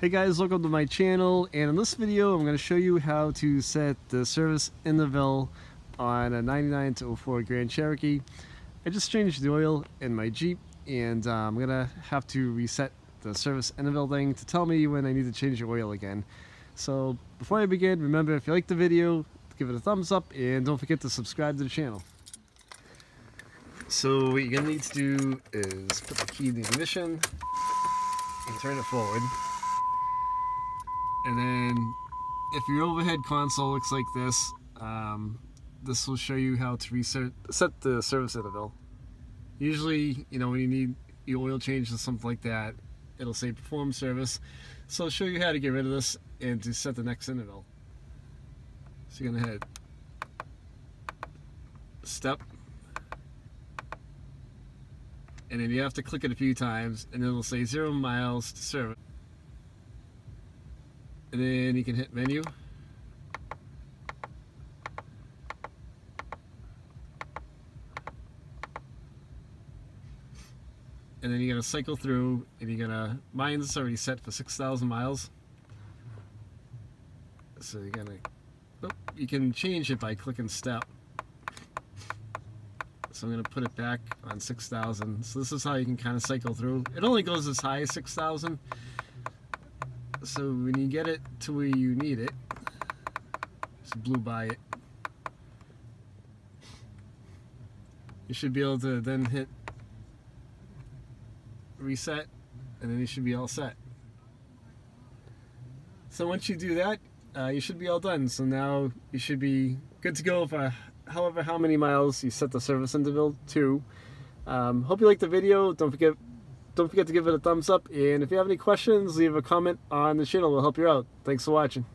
Hey guys, welcome to my channel, and in this video I'm going to show you how to set the service interval on a 99-04 Grand Cherokee. I just changed the oil in my Jeep, and I'm going to have to reset the service interval thing to tell me when I need to change the oil again. So before I begin, remember, if you like the video, give it a thumbs up and don't forget to subscribe to the channel. So what you're going to need to do is put the key in the ignition and turn it forward. And then if your overhead console looks like this, this will show you how to reset the service interval. Usually, you know, when you need your oil change or something like that, it'll say perform service. So I'll show you how to get rid of this and to set the next interval. So you're gonna hit step, and then you have to click it a few times, and it'll say 0 miles to service. And then you can hit menu, and then you're going to cycle through, and you're going to, mine's already set for 6,000 miles, so you're going to, you can change it by clicking step, so I'm going to put it back on 6,000, so this is how you can kind of cycle through. It only goes as high as 6,000. So when you get it to where you need it, just blew by it, you should be able to then hit reset, and then you should be all set. So once you do that, you should be all done. So now you should be good to go for however how many miles you set the service interval to. Hope you liked the video. Don't forget to give it a thumbs up, and if you have any questions, leave a comment on the channel. We'll help you out. Thanks for watching.